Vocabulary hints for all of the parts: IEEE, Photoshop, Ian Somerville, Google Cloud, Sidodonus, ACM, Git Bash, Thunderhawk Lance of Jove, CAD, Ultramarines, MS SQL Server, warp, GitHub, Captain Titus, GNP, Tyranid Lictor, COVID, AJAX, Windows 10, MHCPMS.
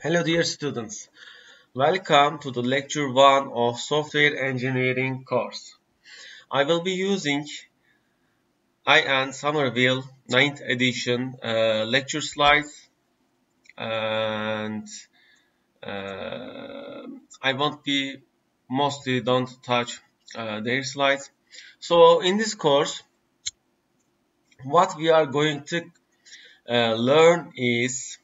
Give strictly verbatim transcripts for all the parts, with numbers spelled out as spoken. Hello dear students, welcome to the lecture one of software engineering course. I will be using Ian Somerville ninth edition uh, lecture slides, and uh, I won't be mostly don't touch uh, their slides. So in this course what we are going to uh, learn is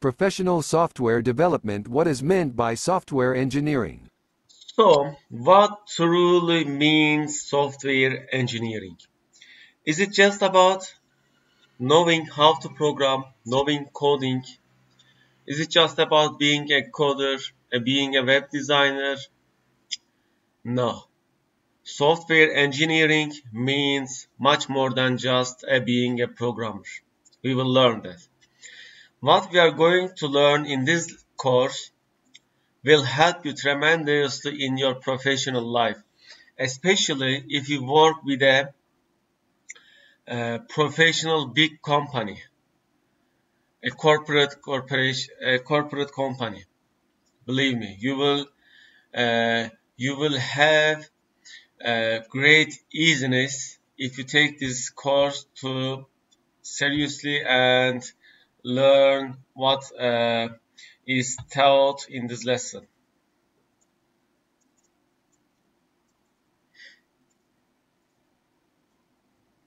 professional software development, what is meant by software engineering. So, what truly means software engineering? Is it just about knowing how to program, knowing coding? Is it just about being a coder, being a web designer? No. Software engineering means much more than just being a programmer. We will learn that. What we are going to learn in this course will help you tremendously in your professional life, especially if you work with a, a professional big company, a corporate corporation, a corporate company. Believe me, you will uh, you will have a great easiness if you take this course to seriously and learn what uh, is taught in this lesson.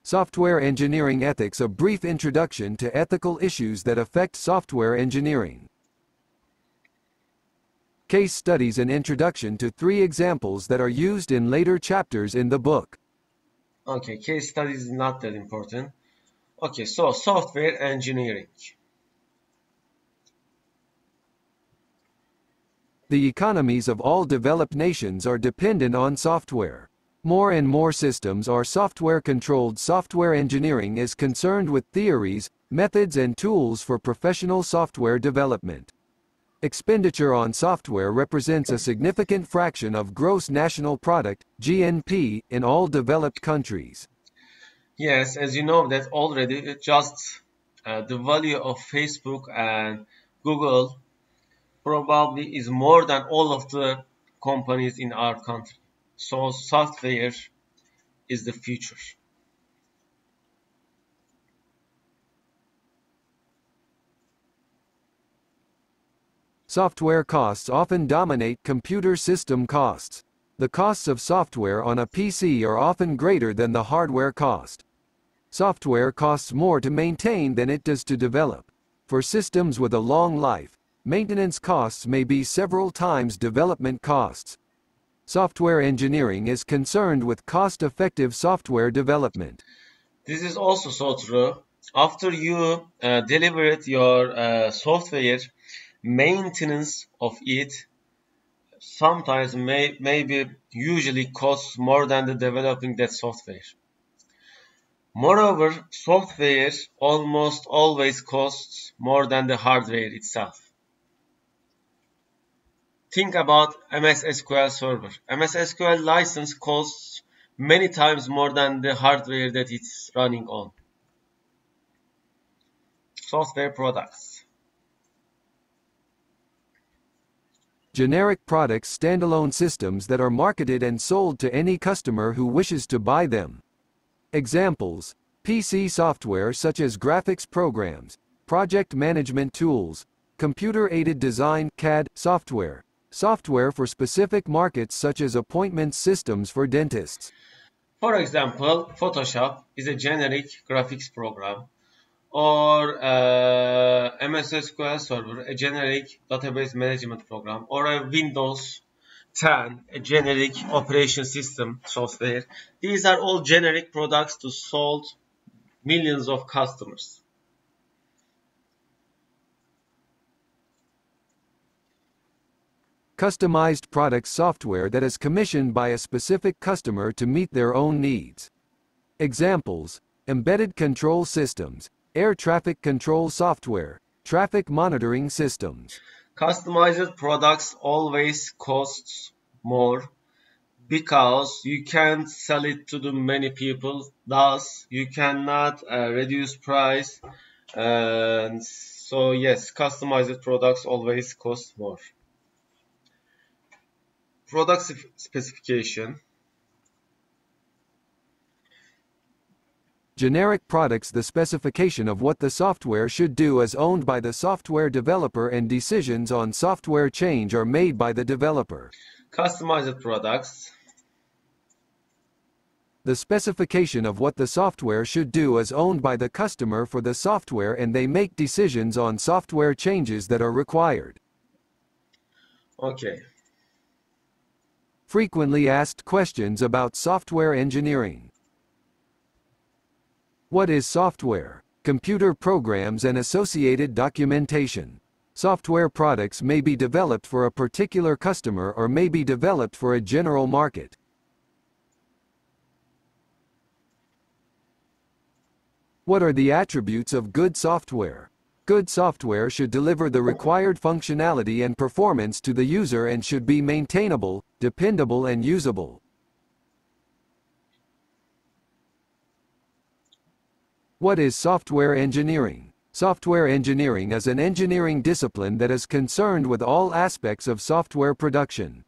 Software engineering ethics, a brief introduction to ethical issues that affect software engineering. Case studies, an introduction to three examples that are used in later chapters in the book. Okay, case studies is not that important. Okay, so software engineering. The economies of all developed nations are dependent on software. More and more systems are software-controlled. Software engineering is concerned with theories, methods and tools for professional software development. Expenditure on software represents a significant fraction of gross national product, G N P, in all developed countries. Yes, as you know that already, just uh, the value of Facebook and Google probably is more than all of the companies in our country. So software is the future. Software costs often dominate computer system costs. The costs of software on a P C are often greater than the hardware cost. Software costs more to maintain than it does to develop. For systems with a long life, maintenance costs may be several times development costs. Software engineering is concerned with cost-effective software development. This is also so true. After you uh, delivered your uh, software, maintenance of it sometimes may, maybe usually costs more than the developing that software. Moreover, software almost always costs more than the hardware itself. Think about M S S Q L Server. M S S Q L license costs many times more than the hardware that it's running on. Software products. Generic products, standalone systems that are marketed and sold to any customer who wishes to buy them. Examples: P C software such as graphics programs, project management tools, computer-aided design C A D software, software for specific markets such as appointment systems for dentists. For example, Photoshop is a generic graphics program, or uh, M S S Q L Server, a generic database management program, or a Windows ten, a generic operation system software. These are all generic products to solve millions of customers. Customized product, software that is commissioned by a specific customer to meet their own needs. Examples: embedded control systems, air traffic control software, traffic monitoring systems. Customized products always costs more because you can't sell it to the many people, thus you cannot uh, reduce price. And so yes, customized products always cost more. Product specification. Generic products. The specification of what the software should do is owned by the software developer, and decisions on software change are made by the developer. Customized products. The specification of what the software should do is owned by the customer for the software, and they make decisions on software changes that are required. Okay. Frequently asked questions about software engineering. What is software? Computer programs and associated documentation. Software products may be developed for a particular customer or may be developed for a general market. What are the attributes of good software? Good software should deliver the required functionality and performance to the user and should be maintainable, dependable, and usable. What is software engineering? Software engineering is an engineering discipline that is concerned with all aspects of software production.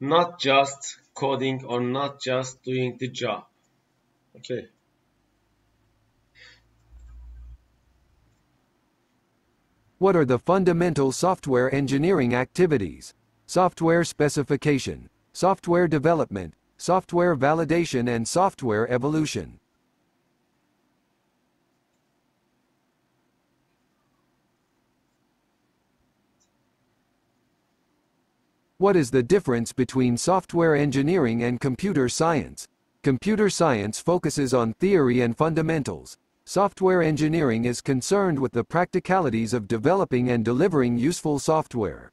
Not just coding or not just doing the job. Okay. What are the fundamental software engineering activities? Software specification, software development, software validation, and software evolution. What is the difference between software engineering and computer science? Computer science focuses on theory and fundamentals. Software engineering is concerned with the practicalities of developing and delivering useful software.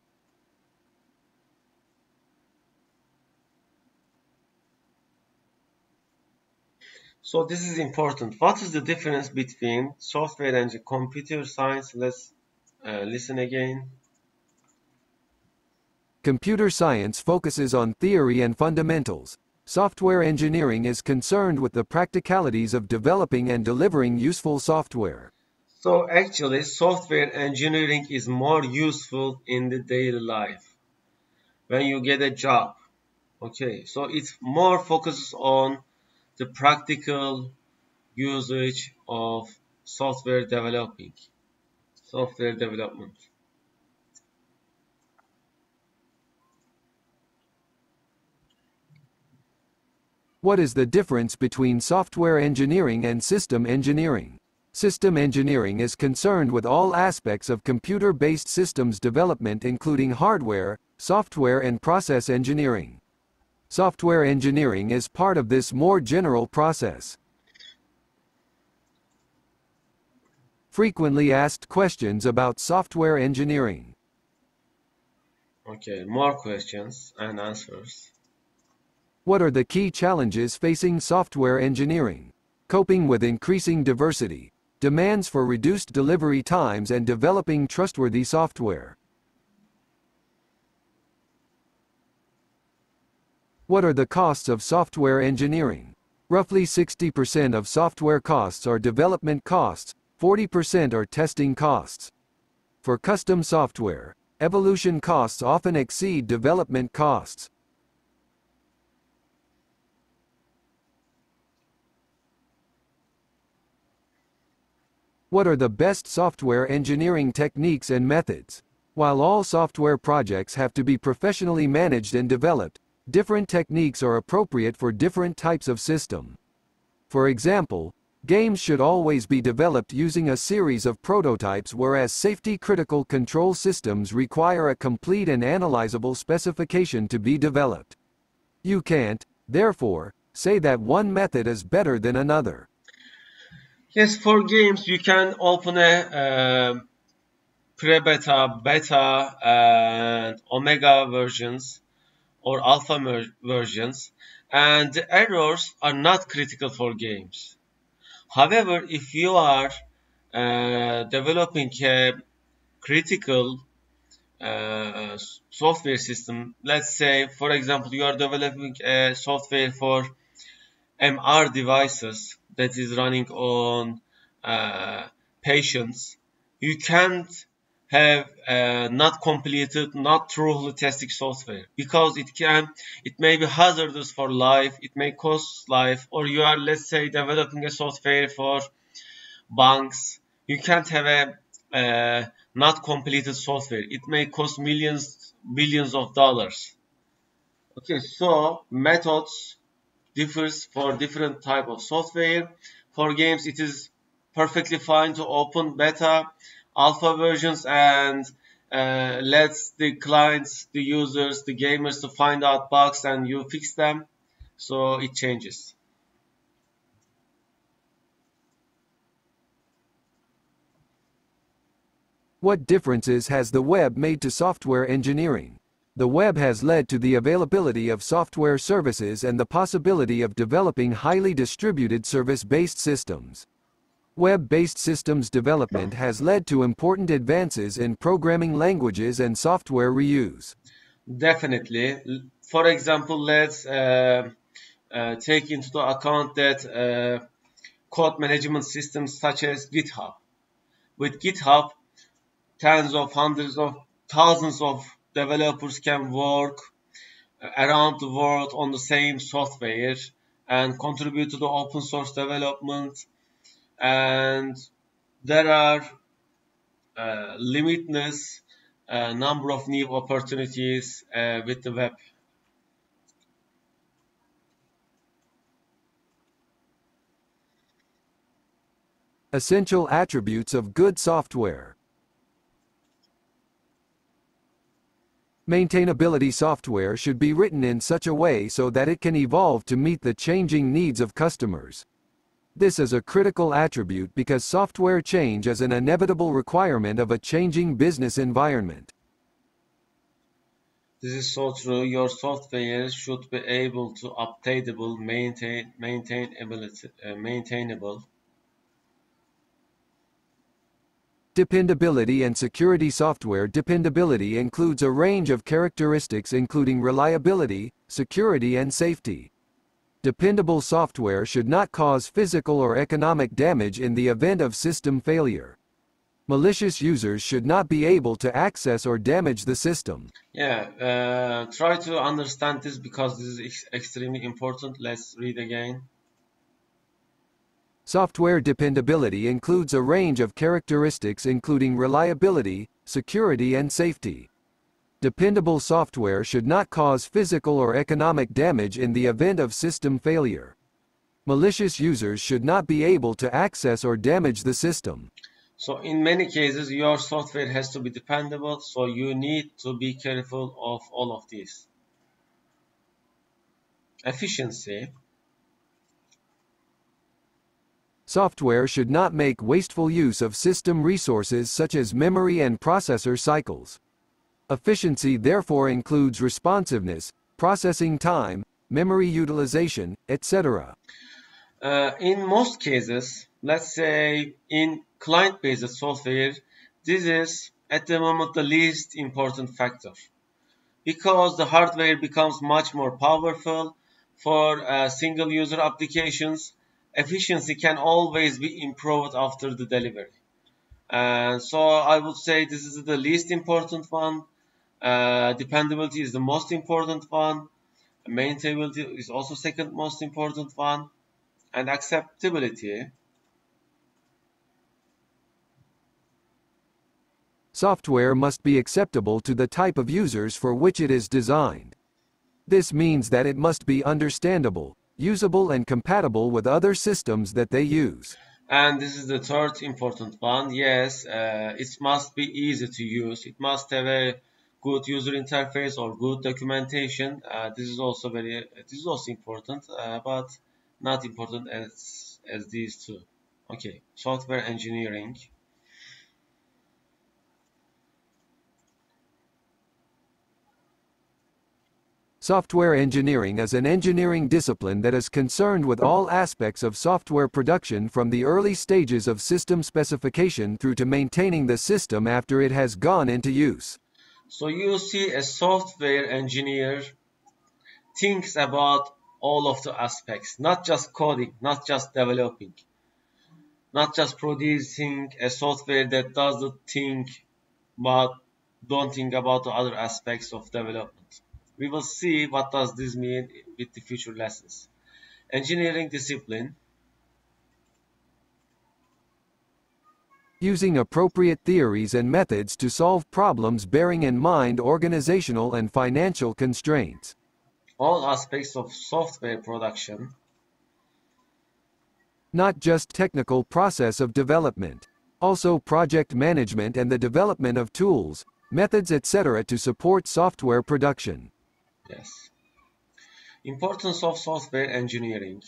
So this is important. What is the difference between software and computer science? Let's uh, listen again. Computer science focuses on theory and fundamentals. Software engineering is concerned with the practicalities of developing and delivering useful software. So actually, software engineering is more useful in the daily life when you get a job. Okay, so it's more focuses on the practical usage of software developing, software development. What is the difference between software engineering and system engineering? System engineering is concerned with all aspects of computer-based systems development, including hardware, software, and process engineering. Software engineering is part of this more general process. Frequently asked questions about software engineering. Okay, more questions and answers. What are the key challenges facing software engineering? Coping with increasing diversity, demands for reduced delivery times, and developing trustworthy software. What are the costs of software engineering? Roughly sixty percent of software costs are development costs, forty percent are testing costs. For custom software, evolution costs often exceed development costs. What are the best software engineering techniques and methods? While all software projects have to be professionally managed and developed, different techniques are appropriate for different types of system. For example, games should always be developed using a series of prototypes, whereas safety-critical control systems require a complete and analyzable specification to be developed. You can't, therefore, say that one method is better than another. Yes, for games, you can open a uh, pre-beta, beta, and omega versions or alpha versions, and the errors are not critical for games. However, if you are uh, developing a critical uh, software system. Let's say, for example, you are developing a software for M R devices that is running on uh, patients. You can't have uh, not completed, not thoroughly tested software, because it can, it may be hazardous for life, it may cost life. Or you are, let's say, developing a software for banks. You can't have a uh, not completed software. It may cost millions, billions of dollars. Okay, so methods differs for different type of software. For games, it is perfectly fine to open beta, alpha versions, and uh, lets the clients, the users, the gamers to find out bugs and you fix them. So it changes. What differences has the web made to software engineering? The web has led to the availability of software services and the possibility of developing highly distributed service-based systems. Web-based systems development has led to important advances in programming languages and software reuse. Definitely. For example, let's uh, uh, take into account that uh, code management systems such as GitHub. With GitHub, tens of hundreds of thousands of developers can work around the world on the same software and contribute to the open source development. And there are uh, limitless uh, number of new opportunities uh, with the web. Essential attributes of good software. Maintainability. Software should be written in such a way so that it can evolve to meet the changing needs of customers. This is a critical attribute because software change is an inevitable requirement of a changing business environment. This is so true. Your software should be able to updatable, maintain, maintainability, uh, maintainable. Dependability and security. Software dependability includes a range of characteristics including reliability, security, and safety. Dependable software should not cause physical or economic damage in the event of system failure. Malicious users should not be able to access or damage the system. Yeah, uh, try to understand this because this is ex extremely important. Let's read again. Software dependability includes a range of characteristics including reliability, security, and safety. Dependable software should not cause physical or economic damage in the event of system failure. Malicious users should not be able to access or damage the system. So in many cases, your software has to be dependable, so you need to be careful of all of these. Efficiency. Software should not make wasteful use of system resources such as memory and processor cycles. Efficiency therefore includes responsiveness, processing time, memory utilization, et cetera. Uh, in most cases, let's say in client-based software, this is at the moment the least important factor, because the hardware becomes much more powerful for uh, single-user applications. Efficiency can always be improved after the delivery. And so I would say this is the least important one. Uh, dependability is the most important one. Maintainability is also second most important one. And acceptability. Software must be acceptable to the type of users for which it is designed. This means that it must be understandable, usable, and compatible with other systems that they use. And this is the third important one. Yes, uh, it must be easy to use. It must have a good user interface or good documentation. Uh, this is also very, this is also important, uh, but not important as as these two. Okay, software engineering. Software engineering is an engineering discipline that is concerned with all aspects of software production, from the early stages of system specification through to maintaining the system after it has gone into use. So you see, a software engineer thinks about all of the aspects, not just coding, not just developing, not just producing a software that doesn't think but don't think about the other aspects of development. We will see what does this mean with the future lessons. Engineering discipline. Using appropriate theories and methods to solve problems bearing in mind organizational and financial constraints. All aspects of software production. Not just technical process of development, also project management and the development of tools, methods, et cetera to support software production. Yes. Importance of software engineering.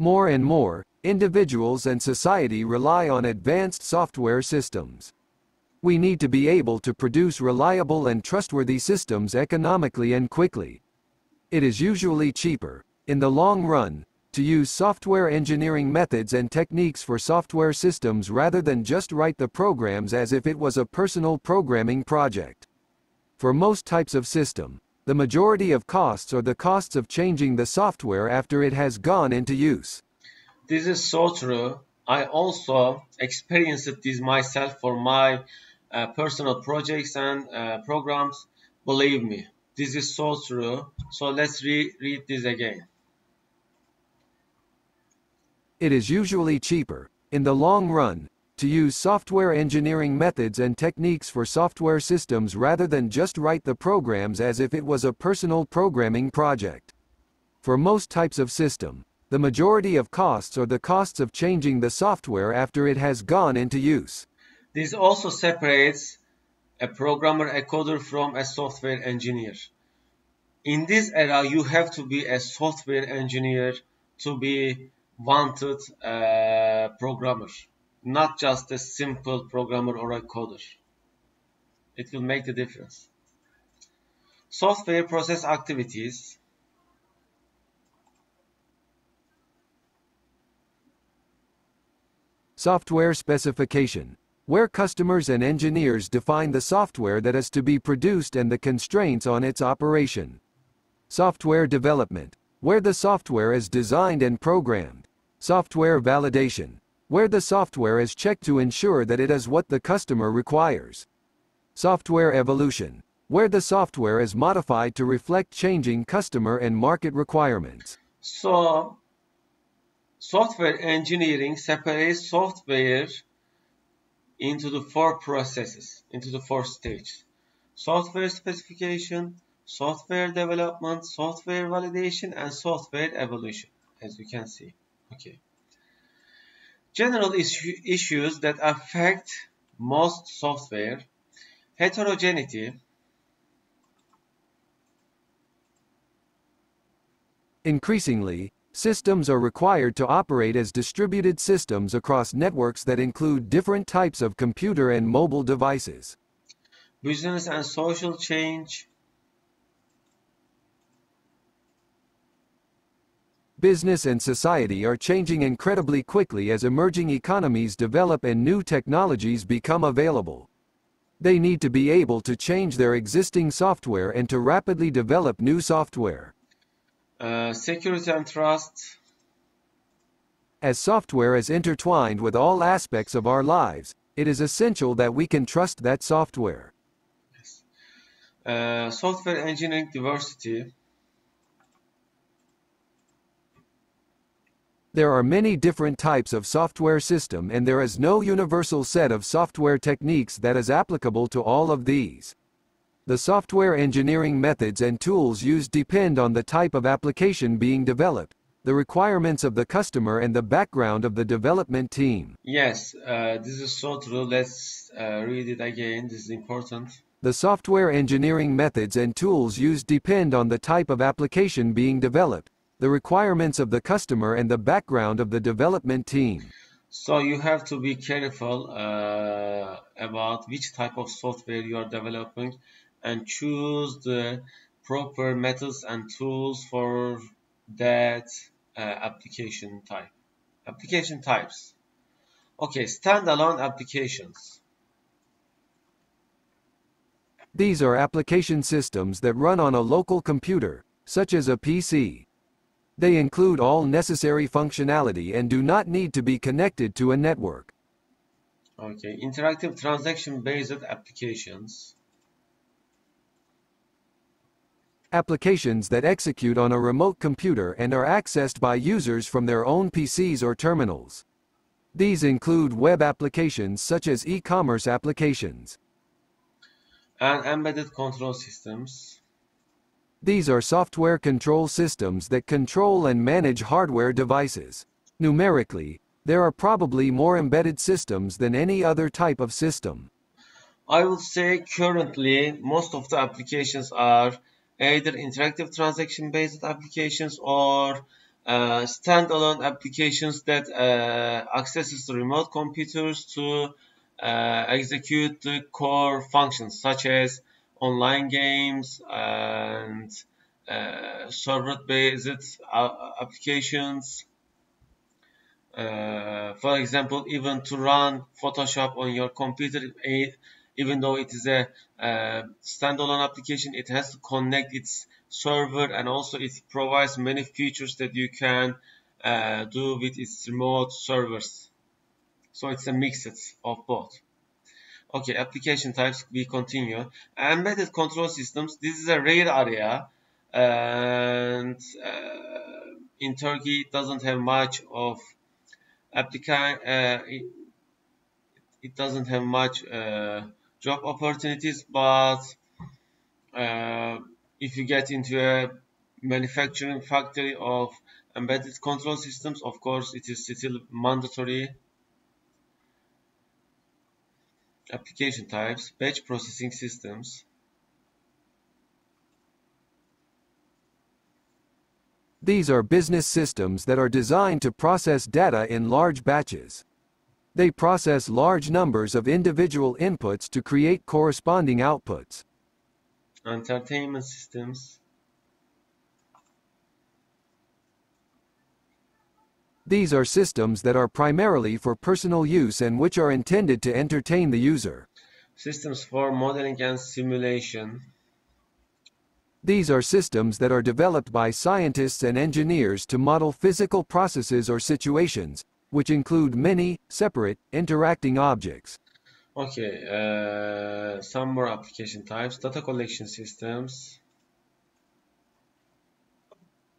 More and more, individuals and society rely on advanced software systems. We need to be able to produce reliable and trustworthy systems economically and quickly. It is usually cheaper, in the long run, to use software engineering methods and techniques for software systems rather than just write the programs as if it was a personal programming project. For most types of system, the majority of costs are the costs of changing the software after it has gone into use. This is so true. I also experienced this myself for my uh, personal projects and uh, programs. Believe me, this is so true. So let's reread this again. It is usually cheaper, in the long run, to use software engineering methods and techniques for software systems rather than just write the programs as if it was a personal programming project. For most types of system, the majority of costs are the costs of changing the software after it has gone into use. This also separates a programmer, a coder from a software engineer. In this era, you have to be a software engineer to be wanted uh, programmer. Not just a simple programmer or a coder. It will make the difference. Software process activities. Software specification, where customers and engineers define the software that is to be produced and the constraints on its operation. Software development, where the software is designed and programmed. Software validation, where the software is checked to ensure that it is what the customer requires. Software evolution, where the software is modified to reflect changing customer and market requirements. So, software engineering separates software into the four processes, into the four stages. Software specification, software development, software validation, and software evolution, as you can see. Okay. General issue, issues that affect most software. Heterogeneity. Increasingly, systems are required to operate as distributed systems across networks that include different types of computer and mobile devices. Business and social change. Business and society are changing incredibly quickly as emerging economies develop and new technologies become available. They need to be able to change their existing software and to rapidly develop new software. Uh, security and trust. As software is intertwined with all aspects of our lives, it is essential that we can trust that software. Yes. Uh, software engineering diversity. There are many different types of software system and there is no universal set of software techniques that is applicable to all of these. The software engineering methods and tools used depend on the type of application being developed, the requirements of the customer and the background of the development team. Yes, uh, this is so true. Let's uh, read it again. This is important. The software engineering methods and tools used depend on the type of application being developed, the requirements of the customer and the background of the development team. So you have to be careful uh, about which type of software you are developing and choose the proper methods and tools for that uh, application type. Application types. Okay, standalone applications. These are application systems that run on a local computer, such as a P C. They include all necessary functionality and do not need to be connected to a network. Okay, interactive transaction-based applications. Applications that execute on a remote computer and are accessed by users from their own P Cs or terminals. These include web applications such as e-commerce applications. And embedded control systems. These are software control systems that control and manage hardware devices. Numerically, there are probably more embedded systems than any other type of system. I would say currently most of the applications are either interactive transaction-based applications or uh, standalone applications that uh, accesses the remote computers to uh, execute the core functions, such as online games and uh, server-based applications. Uh, for example, even to run Photoshop on your computer, even though it is a uh, standalone application, it has to connect its server, and also it provides many features that you can uh, do with its remote servers. So it's a mix of both. Okay, application types, we continue. Embedded control systems, this is a rare area, and uh, in Turkey it doesn't have much of application, uh, it, it doesn't have much uh, job opportunities, but uh, if you get into a manufacturing factory of embedded control systems, of course it is still mandatory. Application types, batch processing systems. These are business systems that are designed to process data in large batches. They process large numbers of individual inputs to create corresponding outputs. Entertainment systems. These are systems that are primarily for personal use and which are intended to entertain the user. Systems for modeling and simulation. These are systems that are developed by scientists and engineers to model physical processes or situations, which include many separate interacting objects. Okay, uh, some more application types. Data collection systems.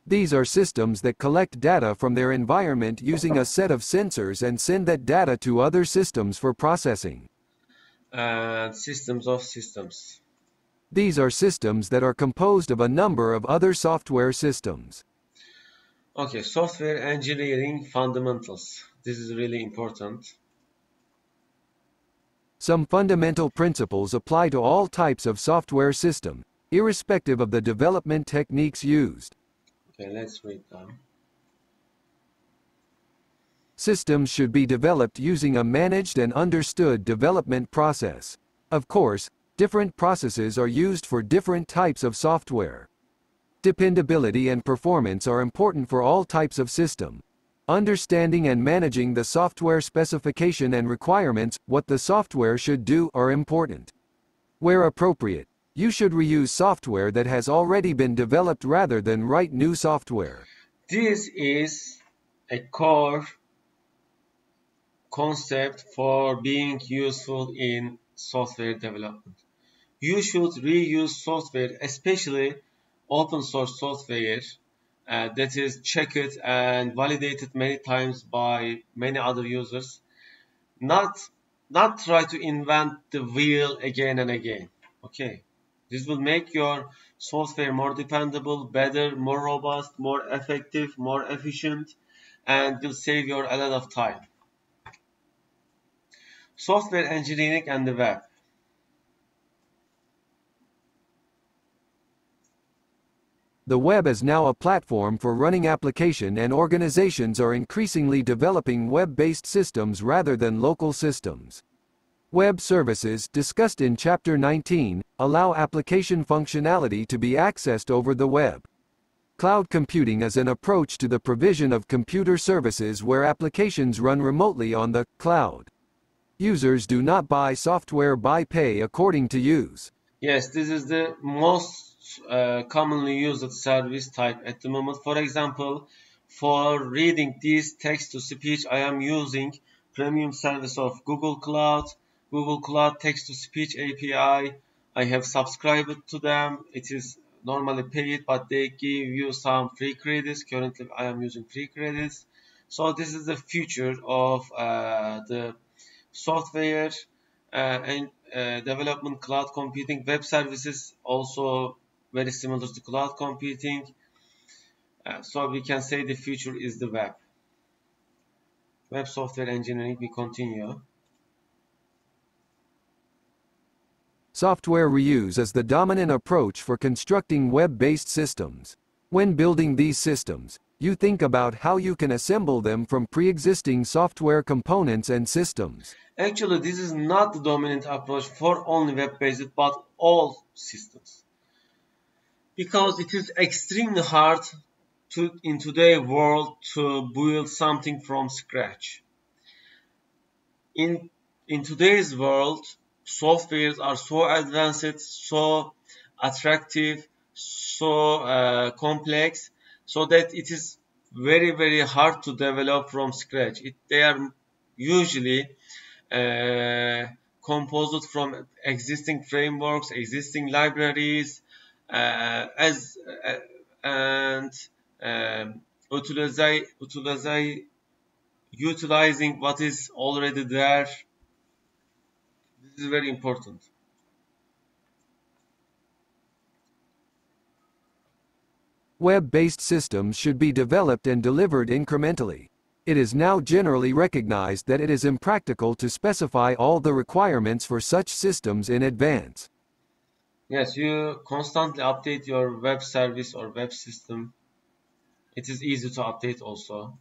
These are systems that collect data from their environment using a set of sensors and send that data to other systems for processing. Uh, systems of systems. These are systems that are composed of a number of other software systems. Okay, software engineering fundamentals. This is really important. Some fundamental principles apply to all types of software system, irrespective of the development techniques used. Okay, let's read them. Systems should be developed using a managed and understood development process. Of course, different processes are used for different types of software. Dependability and performance are important for all types of system. Understanding and managing the software specification and requirements, what the software should do, are important. Where appropriate, you should reuse software that has already been developed rather than write new software. This is a core concept for being useful in software development. You should reuse software, especially open source software uh, that is checked and validated many times by many other users. Not, not try to invent the wheel again and again. Okay, this will make your software more dependable, better, more robust, more effective, more efficient, and will save you a lot of time. Software engineering and the web. The web is now a platform for running applications, and organizations are increasingly developing web-based systems rather than local systems. Web services, discussed in Chapter nineteen, allow application functionality to be accessed over the web. Cloud computing is an approach to the provision of computer services where applications run remotely on the cloud. Users do not buy software by pay according to use. Yes, this is the most uh, commonly used service type at the moment. For example, for reading these text-to-speech, I am using premium service of Google Cloud, Google Cloud text-to-speech A P I. I have subscribed to them. It is normally paid, but they give you some free credits. Currently I am using free credits. So this is the future of uh, the software uh, and uh, development, cloud computing, web services also very similar to cloud computing. Uh, so we can say the future is the web. Web software engineering, we continue. Software reuse is the dominant approach for constructing web-based systems. When building these systems, you think about how you can assemble them from pre-existing software components and systems. Actually, this is not the dominant approach for only web-based, but all systems. Because it is extremely hard to, in today's world, to build something from scratch. In, in today's world, softwares are so advanced, so attractive, so uh, complex, so that it is very, very hard to develop from scratch. It, they are usually uh, composed from existing frameworks, existing libraries, uh, as uh, and um, utilize, utilize, utilizing what is already there. This is very important. Web-based systems should be developed and delivered incrementally. It is now generally recognized that it is impractical to specify all the requirements for such systems in advance. Yes, you constantly update your web service or web system. It is easy to update also.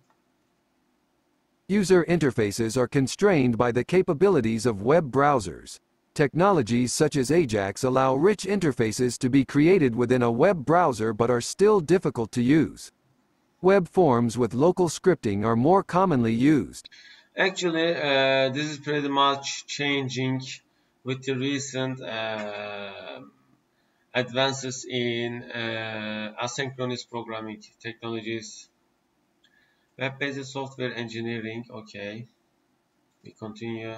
User interfaces are constrained by the capabilities of web browsers. Technologies such as AJAX allow rich interfaces to be created within a web browser but are still difficult to use. Web forms with local scripting are more commonly used. Actually, uh, this is pretty much changing with the recent uh, advances in uh, asynchronous programming technologies. Web-based software engineering, okay, we continue.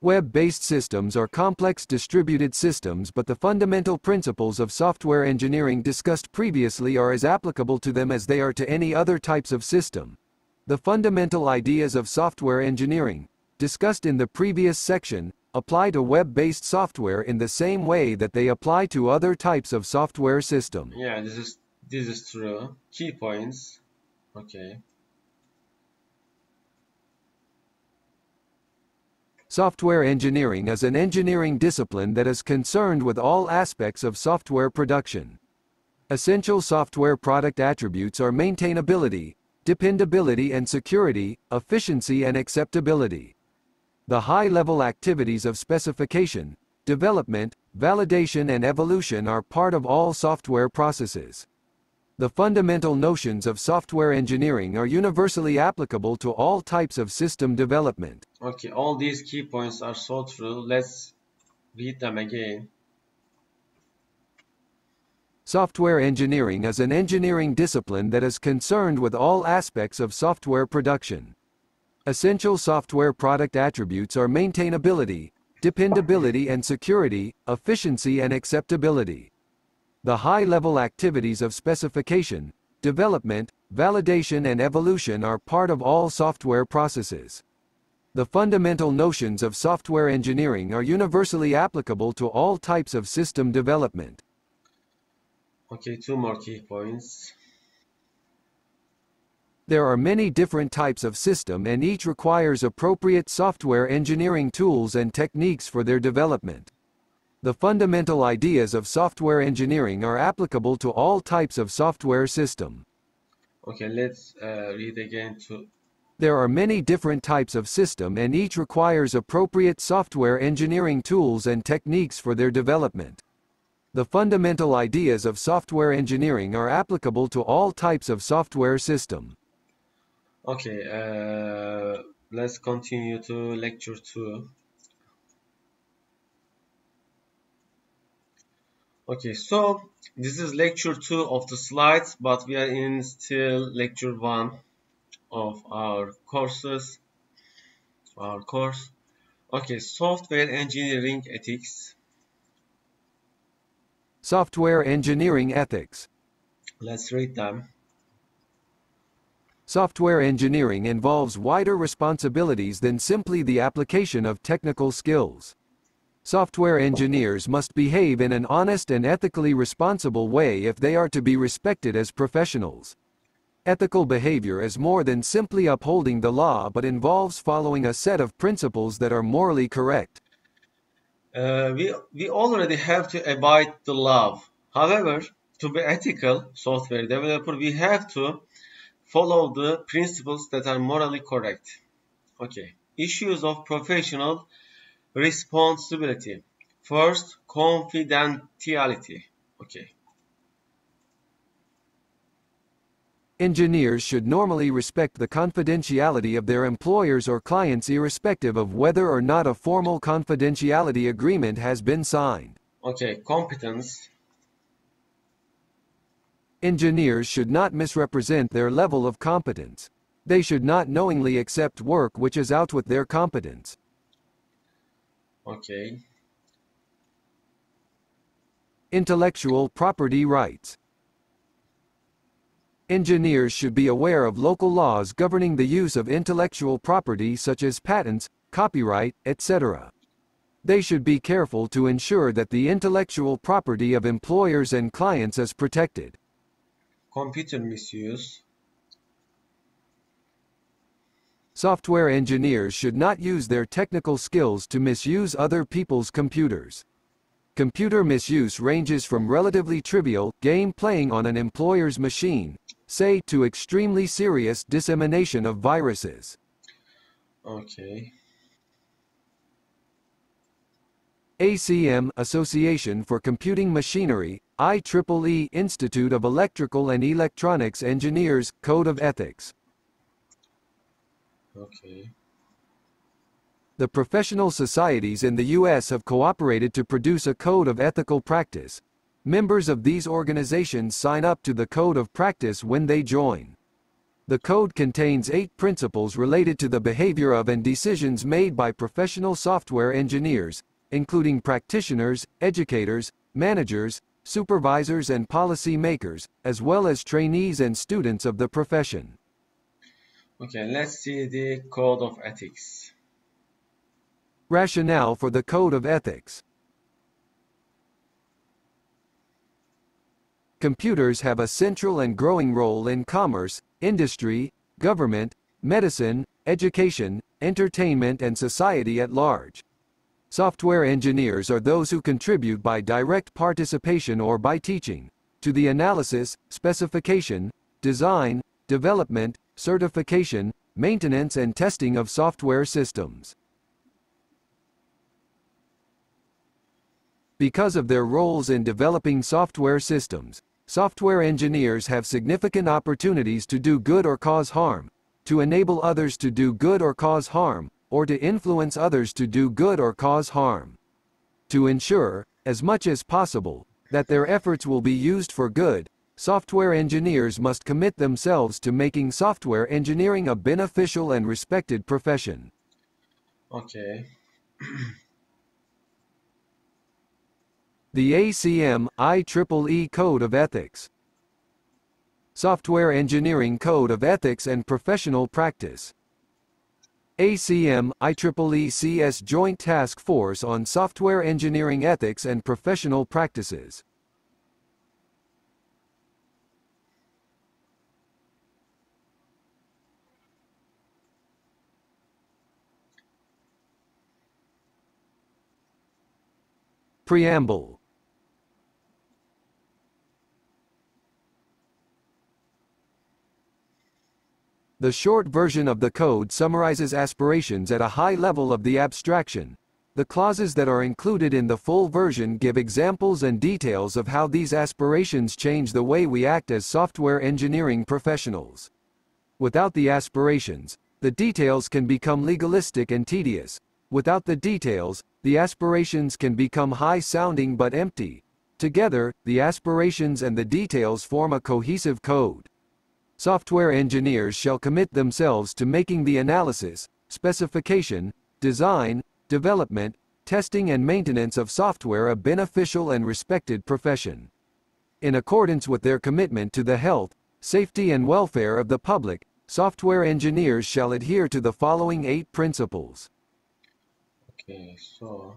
Web-based systems are complex distributed systems, but the fundamental principles of software engineering discussed previously are as applicable to them as they are to any other types of system. The fundamental ideas of software engineering, discussed in the previous section, apply to web-based software in the same way that they apply to other types of software system. Yeah, this is This is true. Key points. Okay. Software engineering is an engineering discipline that is concerned with all aspects of software production. Essential software product attributes are maintainability, dependability and security, efficiency and acceptability. The high-level activities of specification, development, validation and evolution are part of all software processes. The fundamental notions of software engineering are universally applicable to all types of system development. Okay, all these key points are so true. Let's read them again. Software engineering is an engineering discipline that is concerned with all aspects of software production. Essential software product attributes are maintainability, dependability and security, efficiency and acceptability. The high-level activities of specification, development, validation and evolution are part of all software processes. The fundamental notions of software engineering are universally applicable to all types of system development. Okay, two more key points. There are many different types of system and each requires appropriate software engineering tools and techniques for their development. The fundamental ideas of software engineering are applicable to all types of software system. Okay, let's uh, read again to... There are many different types of system and each requires appropriate software engineering tools and techniques for their development. The fundamental ideas of software engineering are applicable to all types of software system. Okay, uh, let's continue to lecture two. Okay, so this is lecture two of the slides, but we are in still lecture one of our courses, our course. Okay, software engineering ethics. Software engineering ethics. Let's read them. Software engineering involves wider responsibilities than simply the application of technical skills. Software engineers must behave in an honest and ethically responsible way if they are to be respected as professionals. Ethical behavior is more than simply upholding the law, but involves following a set of principles that are morally correct. Uh, we, we already have to abide the law. However, to be ethical software developer, we have to follow the principles that are morally correct. Okay. Issues of professional responsibility. First, confidentiality. Okay. Engineers should normally respect the confidentiality of their employers or clients irrespective of whether or not a formal confidentiality agreement has been signed. Okay, competence. Engineers should not misrepresent their level of competence. They should not knowingly accept work which is out with their competence. Okay. Intellectual property rights. Engineers should be aware of local laws governing the use of intellectual property such as patents, copyright, et cetera. They should be careful to ensure that the intellectual property of employers and clients is protected. Computer misuse. Software engineers should not use their technical skills to misuse other people's computers. Computer misuse ranges from relatively trivial game playing on an employer's machine, say, to extremely serious dissemination of viruses. Okay. A C M, Association for Computing Machinery, I triple E Institute of Electrical and Electronics Engineers, Code of Ethics. Okay. The professional societies in the U S have cooperated to produce a code of ethical practice. Members of these organizations sign up to the code of practice when they join. The code contains eight principles related to the behavior of and decisions made by professional software engineers, including practitioners, educators, managers, supervisors, and policy makers, as well as trainees and students of the profession. Okay, let's see the code of ethics. Rationale for the code of ethics. Computers have a central and growing role in commerce, industry, government, medicine, education, entertainment, and society at large. Software engineers are those who contribute by direct participation or by teaching to the analysis, specification, design, development, certification, maintenance, and testing of software systems. Because of their roles in developing software systems, software engineers have significant opportunities to do good or cause harm, to enable others to do good or cause harm, or to influence others to do good or cause harm. To ensure, as much as possible, that their efforts will be used for good, software engineers must commit themselves to making software engineering a beneficial and respected profession. Okay. The A C M, I triple E Code of Ethics. Software Engineering Code of Ethics and Professional Practice. A C M, I triple E C S Joint Task Force on Software Engineering Ethics and Professional Practices. Preamble. The short version of the code summarizes aspirations at a high level of the abstraction, The clauses that are included in the full version give examples and details of how these aspirations change the way we act as software engineering professionals. Without the aspirations, the details can become legalistic and tedious. Without the details, the aspirations can become high-sounding but empty. Together, the aspirations and the details form a cohesive code. Software engineers shall commit themselves to making the analysis, specification, design, development, testing and maintenance of software a beneficial and respected profession. In accordance with their commitment to the health, safety and welfare of the public, software engineers shall adhere to the following eight principles. Okay, so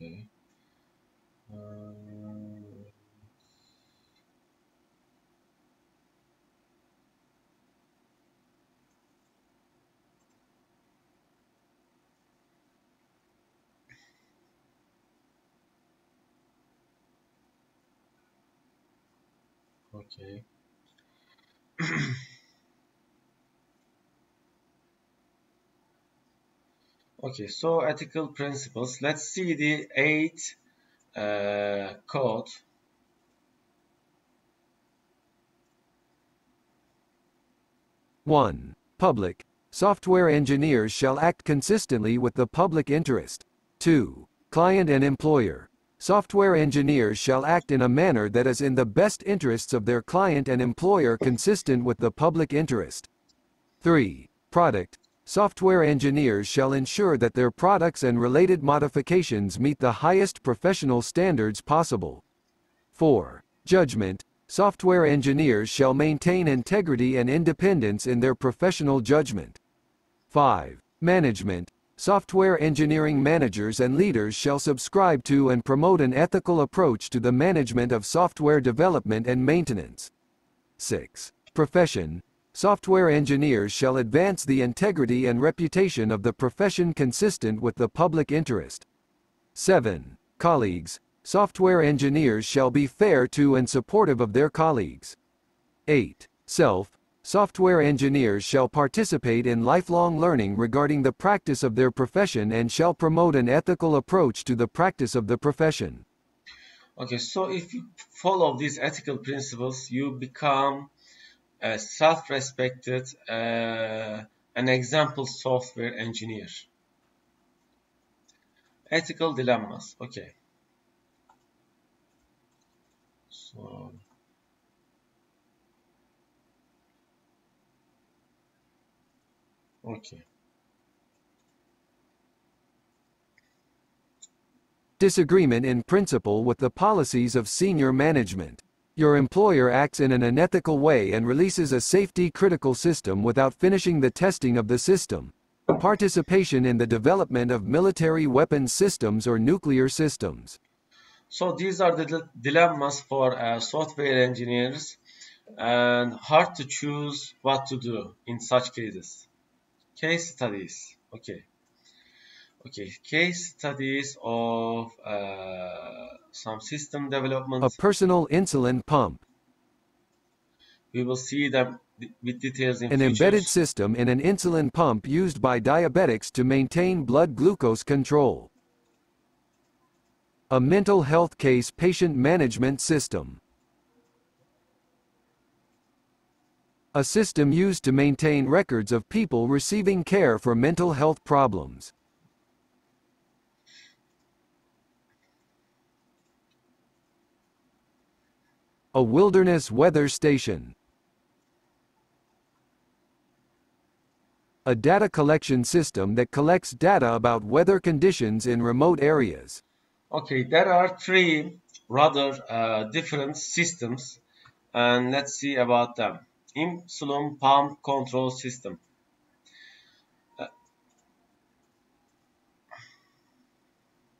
okay. Um... Okay. Okay, so ethical principles. Let's see the eight uh, code. One. Public. Software engineers shall act consistently with the public interest. Two. Client and employer. Software engineers shall act in a manner that is in the best interests of their client and employer, consistent with the public interest. Three. Product. Software engineers shall ensure that their products and related modifications meet the highest professional standards possible. Four. Judgment. Software engineers shall maintain integrity and independence in their professional judgment. Five. Management. Software engineering managers and leaders shall subscribe to and promote an ethical approach to the management of software development and maintenance. Six. Profession. Software engineers shall advance the integrity and reputation of the profession, consistent with the public interest. Seven. Colleagues. Software engineers shall be fair to and supportive of their colleagues. Eight. Self. Software engineers shall participate in lifelong learning regarding the practice of their profession and shall promote an ethical approach to the practice of the profession. Okay, so if you follow these ethical principles, you become a self-respected, uh, an example software engineer. Ethical dilemmas. Okay. So... Okay. Disagreement in principle with the policies of senior management. Your employer acts in an unethical way and releases a safety-critical system without finishing the testing of the system. Participation in the development of military weapons systems or nuclear systems. So these are the dilemmas for uh, software engineers, and hard to choose what to do in such cases. Case studies. Okay. Okay. Case studies of uh, some system development. A personal insulin pump. We will see them with details in An features. Embedded system in an insulin pump used by diabetics to maintain blood glucose control. A mental health case patient management system. A system used to maintain records of people receiving care for mental health problems. A wilderness weather station. A data collection system that collects data about weather conditions in remote areas. Okay, there are three rather uh, different systems, and let's see about them. Insulin pump control system. Uh,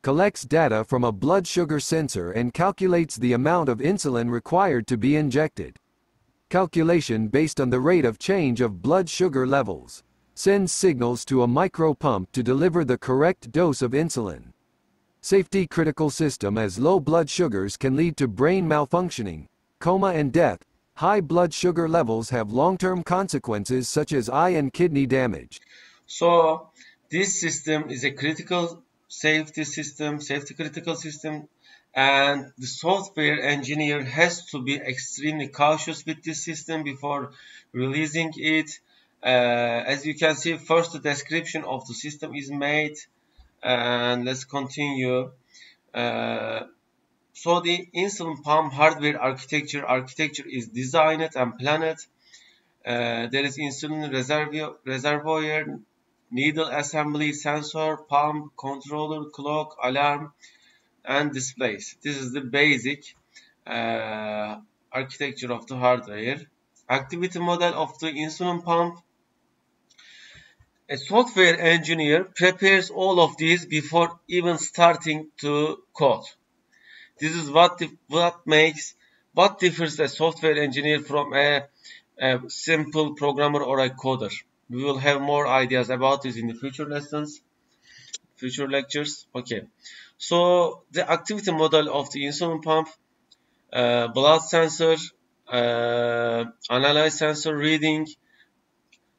collects data from a blood sugar sensor and calculates the amount of insulin required to be injected. Calculation based on the rate of change of blood sugar levels. Sends signals to a micro pump to deliver the correct dose of insulin. Safety critical system, as low blood sugars can lead to brain malfunctioning. coma and death. High blood sugar levels have long-term consequences such as eye and kidney damage. So this system is a critical safety system, safety critical system, and the software engineer has to be extremely cautious with this system before releasing it. Uh, as you can see, first the description of the system is made, and let's continue. Uh, so the insulin pump hardware architecture architecture is designed and planned. Uh, there is insulin reservoir, reservoir, needle assembly, sensor, pump, controller, clock, alarm, and displays. This is the basic uh, architecture of the hardware. Activity model of the insulin pump. A software engineer prepares all of these before even starting to code. This is what what makes what differs a software engineer from a, a simple programmer or a coder. We will have more ideas about this in the future lessons, future lectures. Okay. So the activity model of the insulin pump, uh, blood sensor, uh, analyze sensor reading.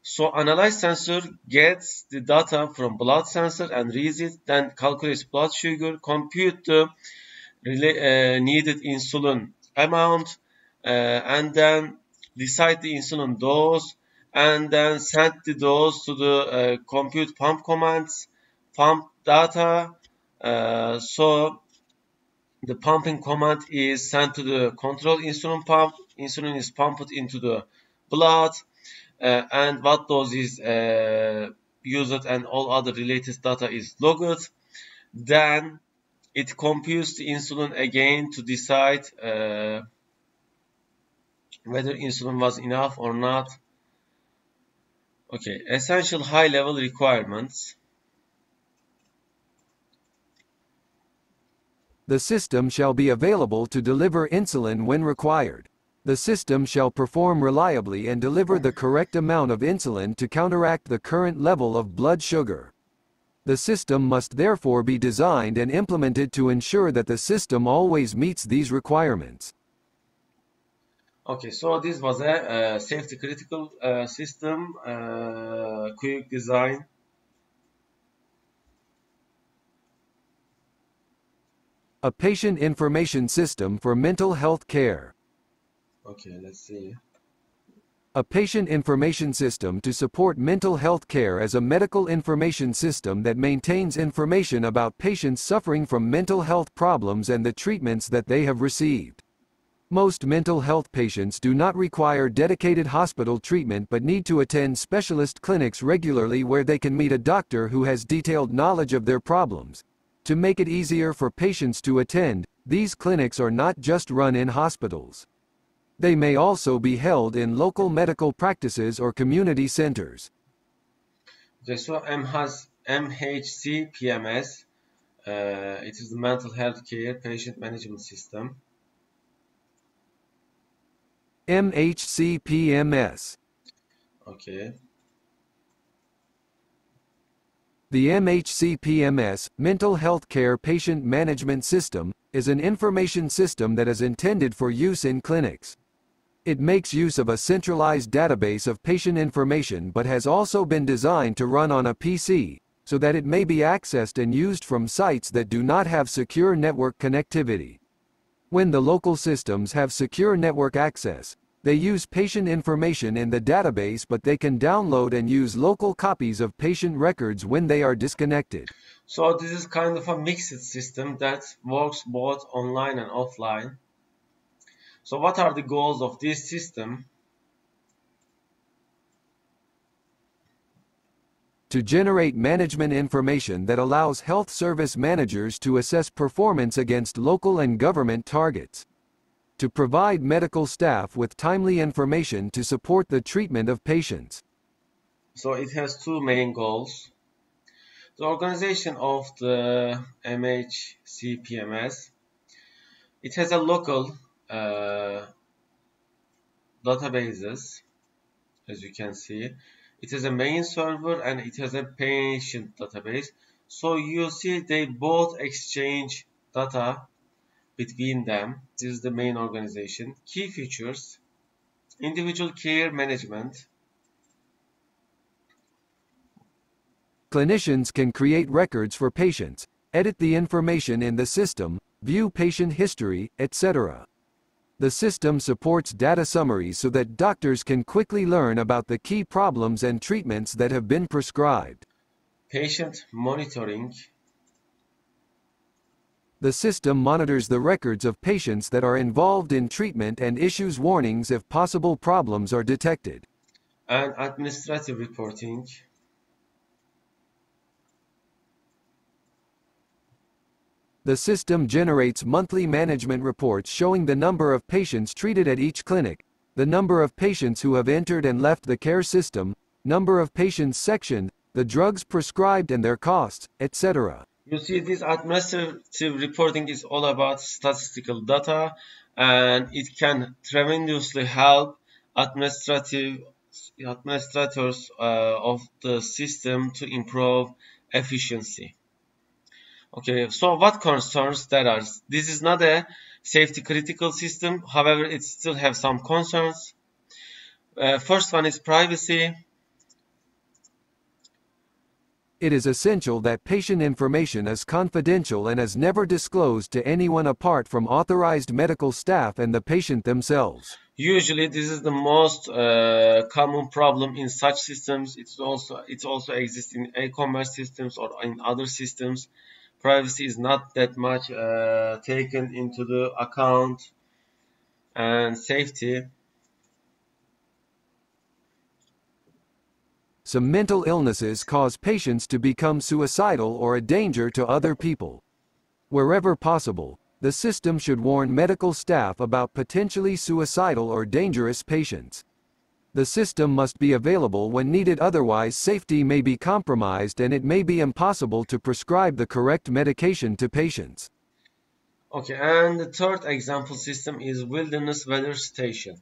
So analyze sensor gets the data from blood sensor and reads it, then calculates blood sugar, compute the uh, needed insulin amount, uh, and then decide the insulin dose, and then send the dose to the uh, compute pump commands, pump data. Uh, so the pumping command is sent to the control insulin pump. Insulin is pumped into the blood, uh, and what dose is uh, used and all other related data is logged. Then it computes the insulin again to decide uh, whether insulin was enough or not. Okay, essential high-level requirements. The system shall be available to deliver insulin when required. The system shall perform reliably and deliver the correct amount of insulin to counteract the current level of blood sugar. The system must therefore be designed and implemented to ensure that the system always meets these requirements. Okay, so this was a uh, safety critical uh, system, uh, quick design. A patient information system for mental health care. Okay, let's see. A patient information system to support mental health care as a medical information system that maintains information about patients suffering from mental health problems and the treatments that they have received. Most mental health patients do not require dedicated hospital treatment but need to attend specialist clinics regularly where they can meet a doctor who has detailed knowledge of their problems. To make it easier for patients to attend, these clinics are not just run in hospitals. They may also be held in local medical practices or community centers. Okay, so M H C P M S, uh, it is the mental health care patient management system. M H C P M S. Okay. The M H C P M S, Mental Health Care Patient Management System, is an information system that is intended for use in clinics. It makes use of a centralized database of patient information but has also been designed to run on a P C, so that it may be accessed and used from sites that do not have secure network connectivity. When the local systems have secure network access, they use patient information in the database, but they can download and use local copies of patient records when they are disconnected. So this is kind of a mixed system that works both online and offline. So what are the goals of this system? To generate management information that allows health service managers to assess performance against local and government targets. To provide medical staff with timely information to support the treatment of patients. So it has two main goals. The organization of the M H C P M S, it has a local uh, databases, as you can see. It has a main server and it has a patient database. So you see they both exchange data between them. This is the main organization. Key features, individual care management. Clinicians can create records for patients, edit the information in the system, view patient history, et cetera. The system supports data summaries so that doctors can quickly learn about the key problems and treatments that have been prescribed. Patient monitoring. The system monitors the records of patients that are involved in treatment and issues warnings if possible problems are detected. And administrative reporting. The system generates monthly management reports showing the number of patients treated at each clinic, the number of patients who have entered and left the care system, number of patients sectioned, the drugs prescribed and their costs, et cetera. You see, this administrative reporting is all about statistical data, and it can tremendously help administrative administrators uh, of the system to improve efficiency. Okay, so what concerns there are? This is not a safety critical system, however, it still has some concerns. Uh, first one is privacy. It is essential that patient information is confidential and is never disclosed to anyone apart from authorized medical staff and the patient themselves. Usually, this is the most uh, common problem in such systems. It's also it also exists in e-commerce systems or in other systems. Privacy is not that much uh, taken into the account, and safety. Some mental illnesses cause patients to become suicidal or a danger to other people. Wherever possible, the system should warn medical staff about potentially suicidal or dangerous patients. The system must be available when needed, otherwise safety may be compromised and it may be impossible to prescribe the correct medication to patients. Okay, and the third example system is Wilderness Weather Station.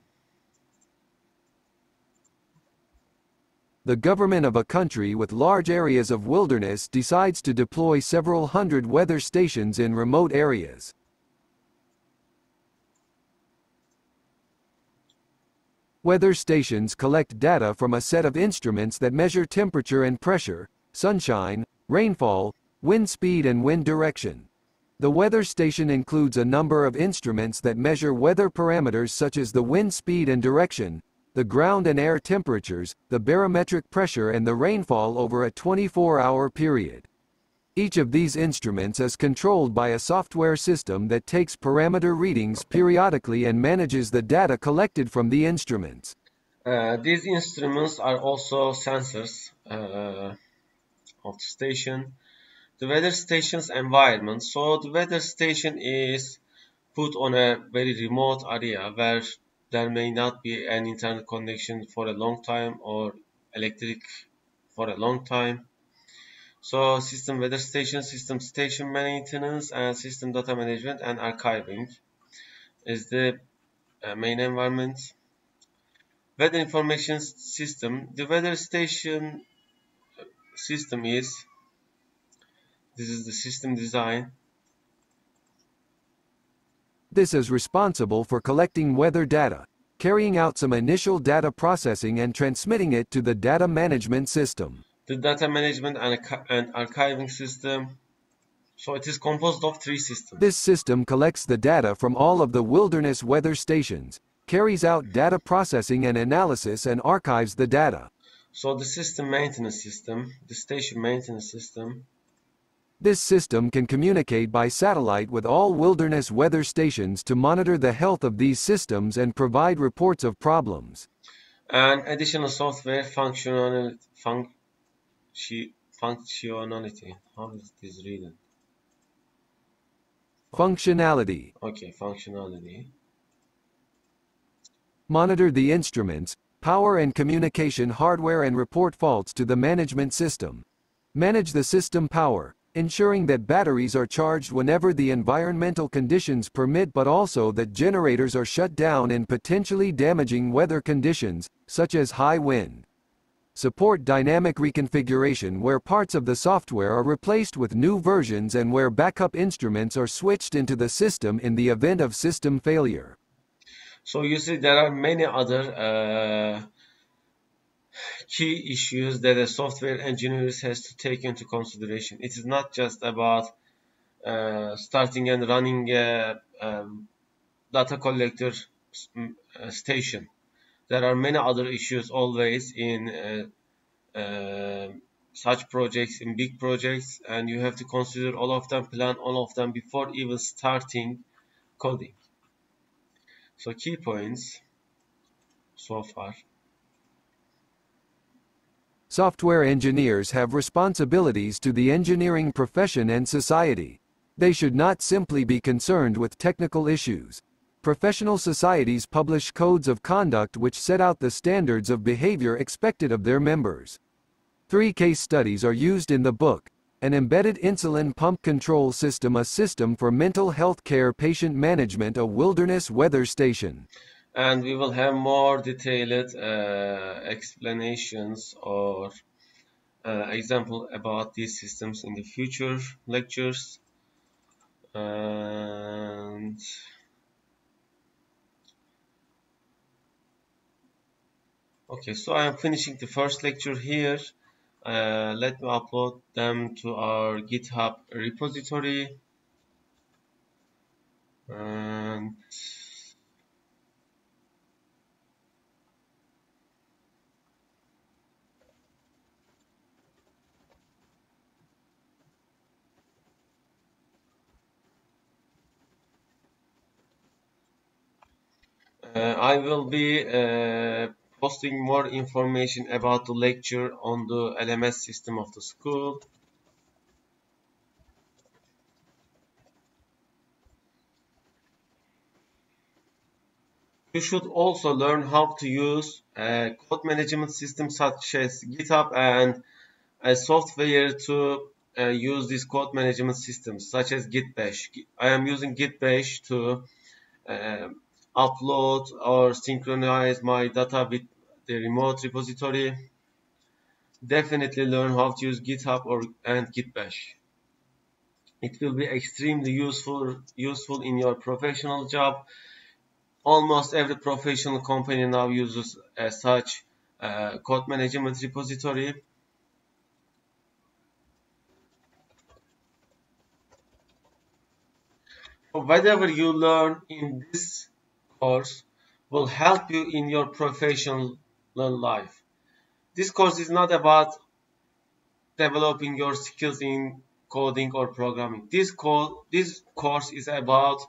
The government of a country with large areas of wilderness decides to deploy several hundred weather stations in remote areas. Weather stations collect data from a set of instruments that measure temperature and pressure, sunshine, rainfall, wind speed and wind direction. The weather station includes a number of instruments that measure weather parameters such as the wind speed and direction, the ground and air temperatures, the barometric pressure and the rainfall over a twenty-four hour period. Each of these instruments is controlled by a software system that takes parameter readings periodically and manages the data collected from the instruments. Uh, these instruments are also sensors uh, of the station. The weather station's environment. So the weather station is put on a very remote area where there may not be an internet connection for a long time or electric for a long time. So system weather station, system station maintenance, and system data management and archiving is the main environment. Weather information system. The weather station system is, this is the system design. This is responsible for collecting weather data, carrying out some initial data processing and transmitting it to the data management system. The data management and, and archiving system. So it is composed of three systems. This system collects the data from all of the wilderness weather stations, carries out data processing and analysis, and archives the data. So the system maintenance system, the station maintenance system. This system can communicate by satellite with all wilderness weather stations to monitor the health of these systems and provide reports of problems. And additional software functional function. Functionality. How is this written? Functionality. Okay, functionality. Monitor the instruments, power and communication hardware, and report faults to the management system. Manage the system power, ensuring that batteries are charged whenever the environmental conditions permit, but also that generators are shut down in potentially damaging weather conditions, such as high wind. support dynamic reconfiguration where parts of the software are replaced with new versions and where backup instruments are switched into the system in the event of system failure. So you see, there are many other uh, key issues that a software engineer has to take into consideration. It is not just about uh, starting and running a, a data collector station. There are many other issues always in uh, uh, such projects, in big projects, and you have to consider all of them, plan all of them before even starting coding. So key points so far. Software engineers have responsibilities to the engineering profession and society. They should not simply be concerned with technical issues. Professional societies publish codes of conduct which set out the standards of behavior expected of their members. Three case studies are used in the book: an embedded insulin pump control system, a system for mental health care patient management, a wilderness weather station. And we will have more detailed uh, explanations or uh, example about these systems in the future lectures. And okay, so I am finishing the first lecture here. Uh, let me upload them to our GitHub repository. And uh, I will be uh, posting more information about the lecture on the L M S system of the school. You should also learn how to use a code management system such as GitHub and a software to uh, use these code management systems such as Git Bash. I am using Git Bash to uh, upload or synchronize my data with the remote repository. Definitely learn how to use GitHub or and Git Bash. It will be extremely useful useful in your professional job. Almost every professional company now uses uh, such uh, code management repository. Whatever you learn in this course will help you in your professional life. This course is not about developing your skills in coding or programming. This co- this course is about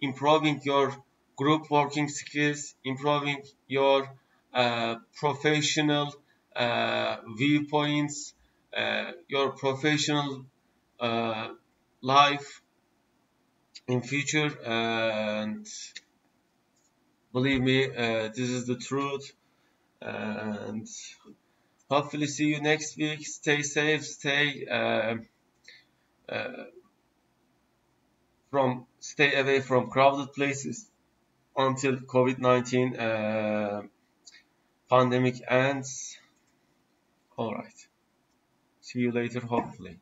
improving your group working skills, improving your uh, professional uh, viewpoints, uh, your professional uh, life in future. And believe me, uh, this is the truth. And hopefully see you next week. Stay safe, stay uh, uh, from stay away from crowded places until COVID nineteen uh, pandemic ends. All right, see you later, hopefully.